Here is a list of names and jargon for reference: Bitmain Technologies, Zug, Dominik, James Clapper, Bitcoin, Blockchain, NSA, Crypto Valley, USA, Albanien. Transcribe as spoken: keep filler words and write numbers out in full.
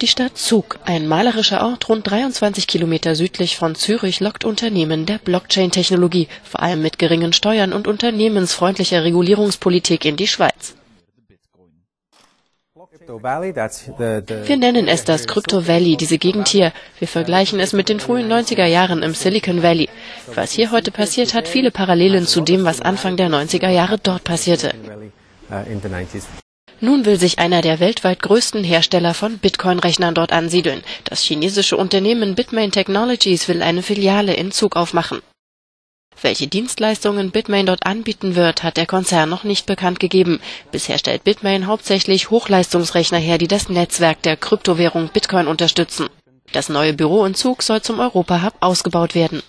Die Stadt Zug, ein malerischer Ort rund dreiundzwanzig Kilometer südlich von Zürich, lockt Unternehmen der Blockchain-Technologie, vor allem mit geringen Steuern und unternehmensfreundlicher Regulierungspolitik, in die Schweiz. Wir nennen es das Crypto Valley, diese Gegend hier. Wir vergleichen es mit den frühen neunziger Jahren im Silicon Valley. Was hier heute passiert, hat viele Parallelen zu dem, was Anfang der neunziger Jahre dort passierte. Nun will sich einer der weltweit größten Hersteller von Bitcoin-Rechnern dort ansiedeln. Das chinesische Unternehmen Bitmain Technologies will eine Filiale in Zug aufmachen. Welche Dienstleistungen Bitmain dort anbieten wird, hat der Konzern noch nicht bekannt gegeben. Bisher stellt Bitmain hauptsächlich Hochleistungsrechner her, die das Netzwerk der Kryptowährung Bitcoin unterstützen. Das neue Büro in Zug soll zum Europa-Hub ausgebaut werden.